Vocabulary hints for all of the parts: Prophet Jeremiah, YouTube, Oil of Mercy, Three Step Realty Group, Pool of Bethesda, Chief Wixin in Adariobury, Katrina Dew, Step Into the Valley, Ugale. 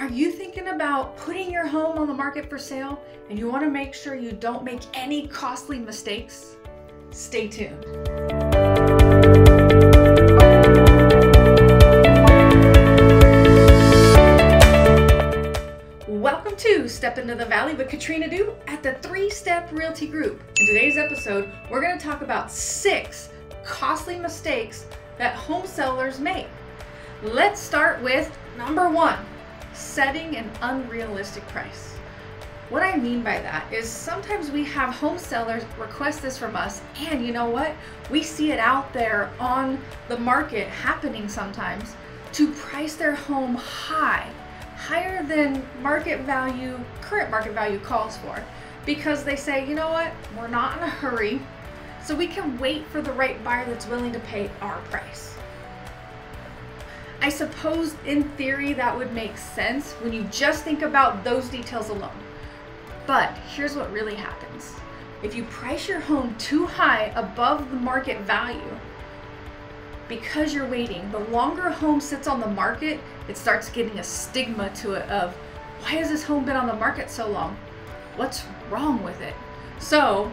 Are you thinking about putting your home on the market for sale and you want to make sure you don't make any costly mistakes? Stay tuned. Welcome to Step Into the Valley with Katrina Dew at the Three Step Realty Group. In today's episode, we're going to talk about 6 costly mistakes that home sellers make. Let's start with number 1. Setting an unrealistic price. What I mean by that is sometimes we have home sellers request this from us, and you know what? We see it out there on the market happening sometimes to price their home higher than market value, current market value calls for, because they say, you know what? We're not in a hurry, so we can wait for the right buyer that's willing to pay our price. I suppose in theory that would make sense when you just think about those details alone. But here's what really happens. If you price your home too high above the market value, because you're waiting, the longer a home sits on the market, it starts getting a stigma to it of, why has this home been on the market so long? What's wrong with it? So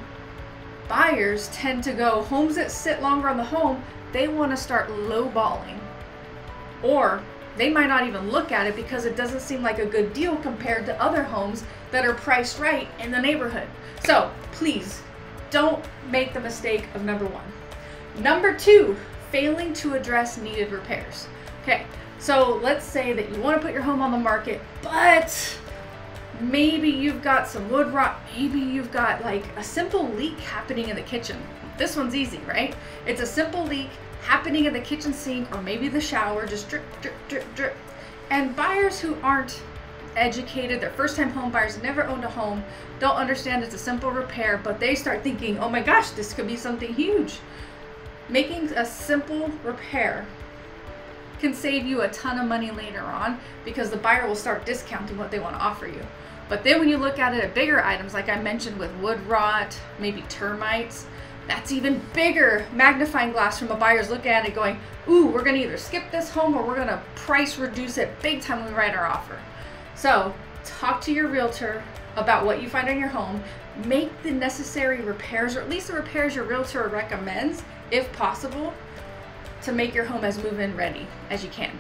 buyers tend to go, homes that sit longer on the home, they want to start lowballing. Or they might not even look at it because it doesn't seem like a good deal compared to other homes that are priced right in the neighborhood. So please don't make the mistake of number 1. Number 2, failing to address needed repairs. Okay, so let's say that you want to put your home on the market, but maybe you've got some wood rot, maybe you've got like a simple leak happening in the kitchen. This one's easy, right? It's a simple leak happening in the kitchen sink or maybe the shower, just drip, drip, drip, drip. And buyers who aren't educated, they're first-time home buyers, never owned a home, don't understand it's a simple repair, but they start thinking, oh my gosh, this could be something huge. Making a simple repair can save you a ton of money later on because the buyer will start discounting what they want to offer you. But then when you look at it at bigger items, like I mentioned with wood rot, maybe termites, that's even bigger magnifying glass from a buyer's looking at it going, ooh, we're gonna either skip this home or we're gonna price reduce it big time when we write our offer. So talk to your realtor about what you find on your home, make the necessary repairs, or at least the repairs your realtor recommends, if possible, to make your home as move-in ready as you can.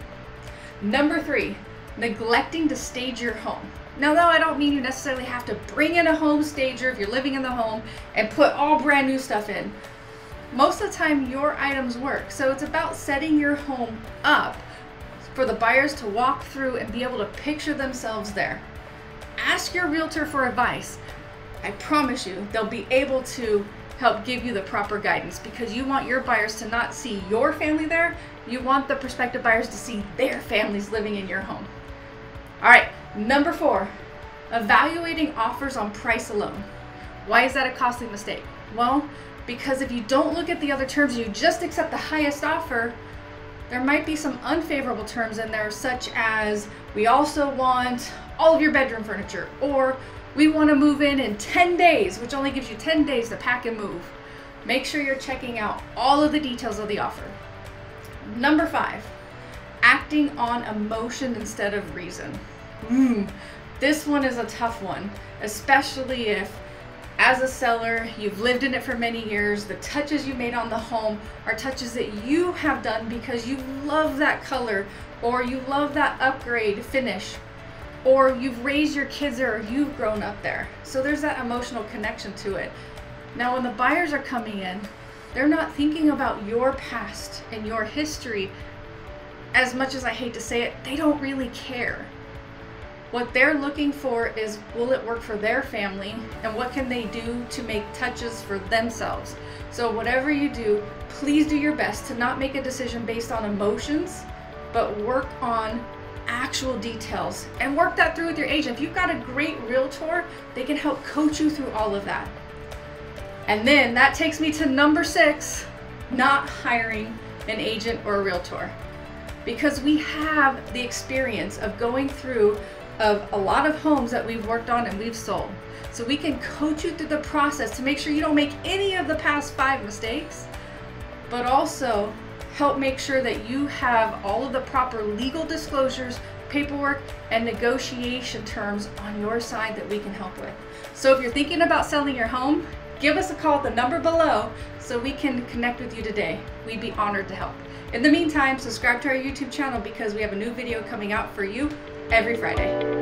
Number 3, neglecting to stage your home. Now, though, I don't mean you necessarily have to bring in a home stager if you're living in the home and put all brand new stuff in. Most of the time, your items work. So it's about setting your home up for the buyers to walk through and be able to picture themselves there. Ask your realtor for advice. I promise you, they'll be able to help give you the proper guidance because you want your buyers to not see your family there. You want the prospective buyers to see their families living in your home. All right. Number 4, evaluating offers on price alone. Why is that a costly mistake? Well, because if you don't look at the other terms, you just accept the highest offer, there might be some unfavorable terms in there, such as we also want all of your bedroom furniture, or we want to move in 10 days, which only gives you 10 days to pack and move. Make sure you're checking out all of the details of the offer. Number 5, acting on emotion instead of reason. This one is a tough one, especially if, as a seller, you've lived in it for many years. The touches you made on the home are touches that you have done because you love that color, or you love that upgrade finish, or you've raised your kids there, or you've grown up there. So there's that emotional connection to it. Now, when the buyers are coming in, they're not thinking about your past and your history. As much as I hate to say it, they don't really care. What they're looking for is, will it work for their family, and what can they do to make touches for themselves? So whatever you do, please do your best to not make a decision based on emotions, but work on actual details and work that through with your agent. If you've got a great realtor, they can help coach you through all of that. And then that takes me to number 6, not hiring an agent or a realtor, because we have the experience of going through of a lot of homes that we've worked on and we've sold. So we can coach you through the process to make sure you don't make any of the past 5 mistakes, but also help make sure that you have all of the proper legal disclosures paperwork, and negotiation terms on your side that we can help with. So if you're thinking about selling your home, give us a call at the number below so we can connect with you today. We'd be honored to help. In the meantime, subscribe to our YouTube channel because we have a new video coming out for you every Friday.